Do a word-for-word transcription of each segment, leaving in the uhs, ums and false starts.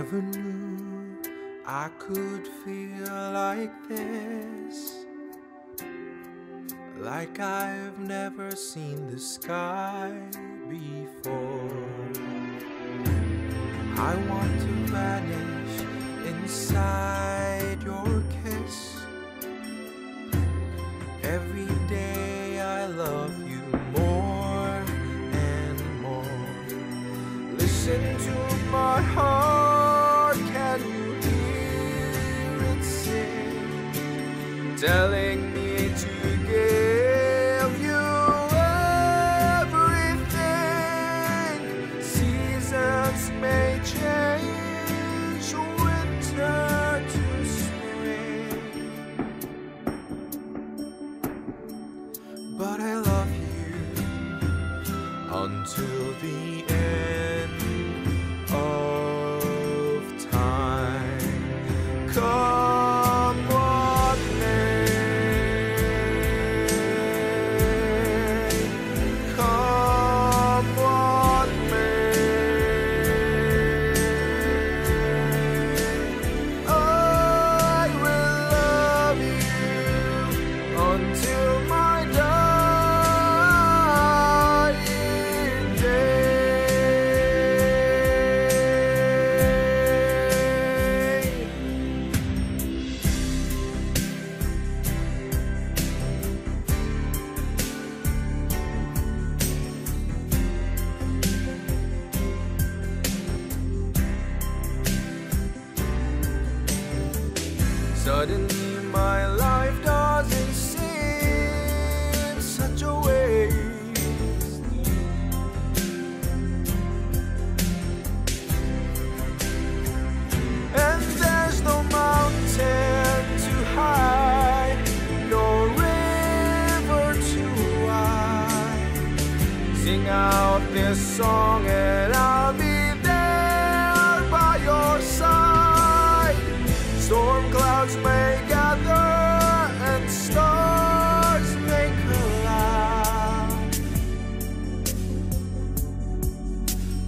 Never knew I could feel like this, like I've never seen the sky before. I want to vanish inside your kiss. Every day I love you more and more. Listen to my heart. Telling me to give you everything. Seasons may change, winter to spring, but I love you until the end of time. Come until my dying day. Suddenly my life doesn't seem such a waste. And there's no mountain to hide, no river to wide. Sing out this song and I'll be there by your side. Storm clouds may gather and stars may collide,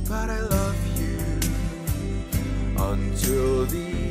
but I love you until the